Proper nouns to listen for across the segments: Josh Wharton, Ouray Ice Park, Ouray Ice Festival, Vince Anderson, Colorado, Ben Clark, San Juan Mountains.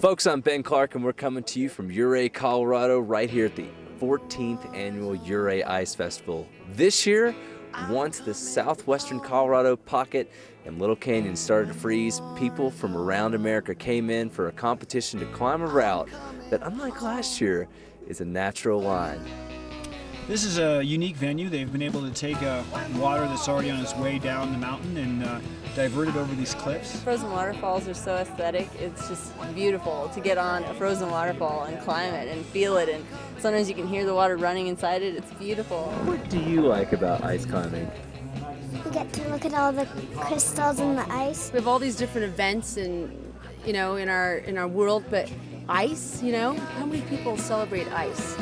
Folks, I'm Ben Clark, and we're coming to you from Ouray, Colorado, right here at the 14th annual Ouray Ice Festival. This year, once the southwestern Colorado pocket and Little Canyon started to freeze, people from around America came in for a competition to climb a route that, unlike last year, is a natural line. This is a unique venue. They've been able to take water that's already on its way down the mountain and divert it over these cliffs. Frozen waterfalls are so aesthetic. It's just beautiful to get on a frozen waterfall and climb it and feel it, and sometimes you can hear the water running inside it. It's beautiful. What do you like about ice climbing? We get to look at all the crystals in the ice. We have all these different events and, you know, in our world, but ice, you know, how many people celebrate ice?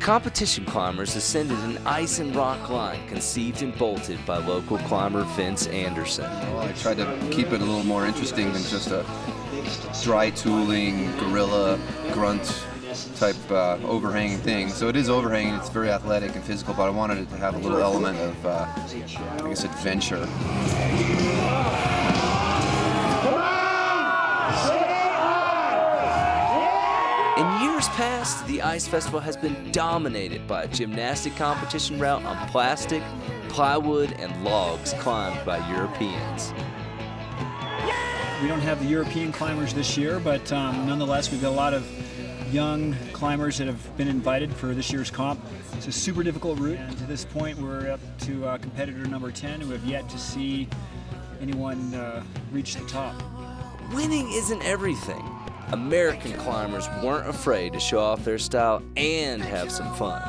Competition climbers ascended an ice and rock line conceived and bolted by local climber Vince Anderson. Well, I tried to keep it a little more interesting than just a dry tooling, gorilla, grunt type overhanging thing. So it is overhanging, it's very athletic and physical, but I wanted it to have a little element of, I guess, adventure. In years past, the Ice Festival has been dominated by a gymnastic competition route on plastic, plywood, and logs climbed by Europeans. We don't have the European climbers this year, but nonetheless, we've got a lot of young climbers that have been invited for this year's comp. It's a super difficult route, and to this point, we're up to competitor number 10, who have yet to see anyone reach the top. Winning isn't everything. American climbers weren't afraid to show off their style and have some fun.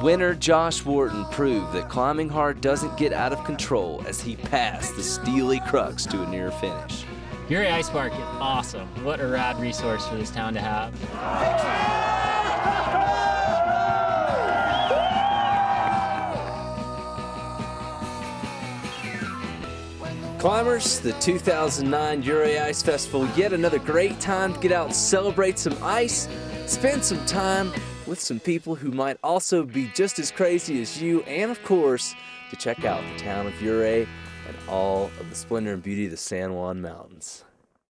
Winner Josh Wharton proved that climbing hard doesn't get out of control as he passed the steely crux to a near finish. Ouray Ice Park is awesome. What a rad resource for this town to have. Climbers, the 2009 Ouray Ice Festival, yet another great time to get out and celebrate some ice, spend some time with some people who might also be just as crazy as you, and of course, to check out the town of Ouray and all of the splendor and beauty of the San Juan Mountains.